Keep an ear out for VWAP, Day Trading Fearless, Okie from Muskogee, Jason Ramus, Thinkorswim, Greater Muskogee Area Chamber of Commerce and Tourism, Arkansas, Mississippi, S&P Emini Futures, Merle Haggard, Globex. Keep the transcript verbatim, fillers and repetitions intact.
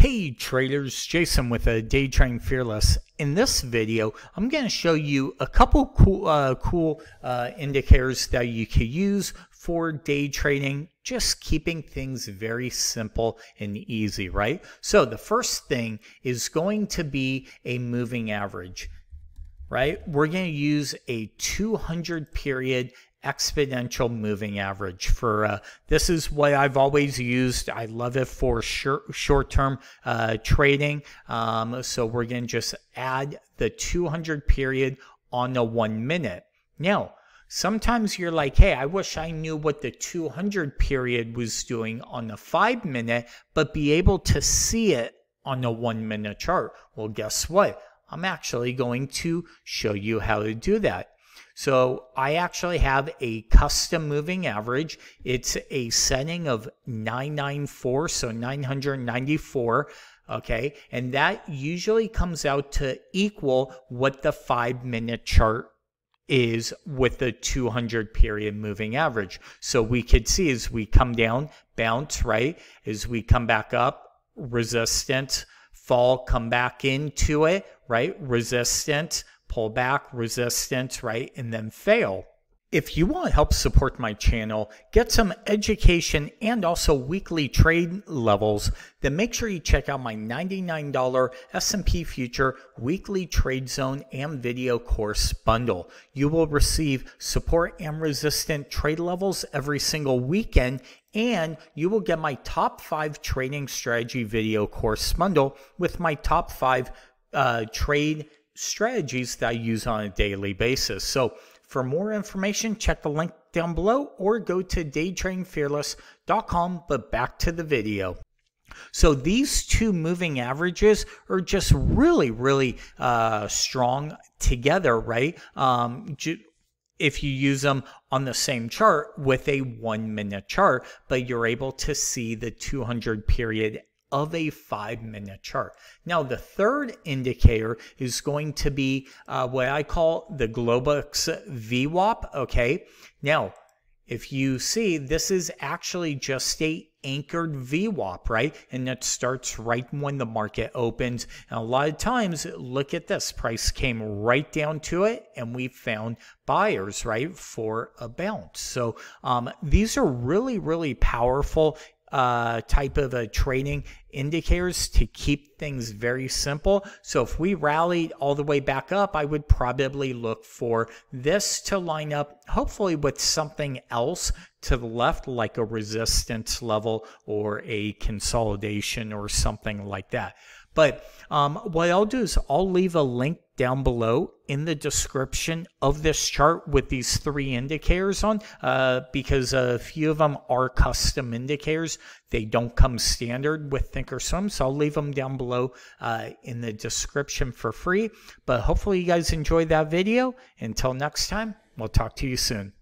Hey traders, Jason with a Day Trading Fearless. In this video, I'm going to show you a couple cool, uh, cool uh, indicators that you can use for day trading, just keeping things very simple and easy, right? So the first thing is going to be a moving average, right? We're going to use a two hundred period exponential moving average for uh, this is what I've always used. I love it for short, short-term uh, trading. Um, so we're going to just add the two hundred period on the one minute. Now, sometimes you're like, hey, I wish I knew what the two hundred period was doing on the five minute, but be able to see it on the one minute chart. Well, guess what? I'm actually going to show you how to do that. So I actually have a custom moving average. It's a setting of nine ninety-four, so nine hundred ninety-four, okay? And that usually comes out to equal what the five minute chart is with the two hundred period moving average. So we could see as we come down, bounce, right? As we come back up, resistance, fall, come back into it, right? Resistance, pull back, resistance, right? And then fail. If you want to help support my channel, get some education and also weekly trade levels, then make sure you check out my ninety-nine dollar S and P Future Weekly Trade Zone and Video Course Bundle. You will receive support and resistant trade levels every single weekend, and you will get my top five trading strategy video course bundle with my top five uh, trade strategies that I use on a daily basis. So for more information, check the link down below or go to day trading fearless dot com. But back to the video. So these two moving averages are just really, really uh, strong together, right? Um, if you use them on the same chart with a one minute chart, but you're able to see the two hundred period of a five minute chart. Now the third indicator is going to be uh, what I call the Globex V WAP, okay? Now, if you see, this is actually just a anchored V WAP, right? And it starts right when the market opens. And a lot of times, look at this, price came right down to it and we found buyers, right, for a bounce. So um, these are really, really powerful Uh, type of a trading indicators to keep things very simple. So if we rallied all the way back up, I would probably look for this to line up hopefully with something else to the left, like a resistance level or a consolidation or something like that. But um, what I'll do is I'll leave a link down below in the description of this chart with these three indicators on, uh, because a few of them are custom indicators. They don't come standard with Thinkorswim, so I'll leave them down below uh, in the description for free. But hopefully you guys enjoyed that video. Until next time, we'll talk to you soon.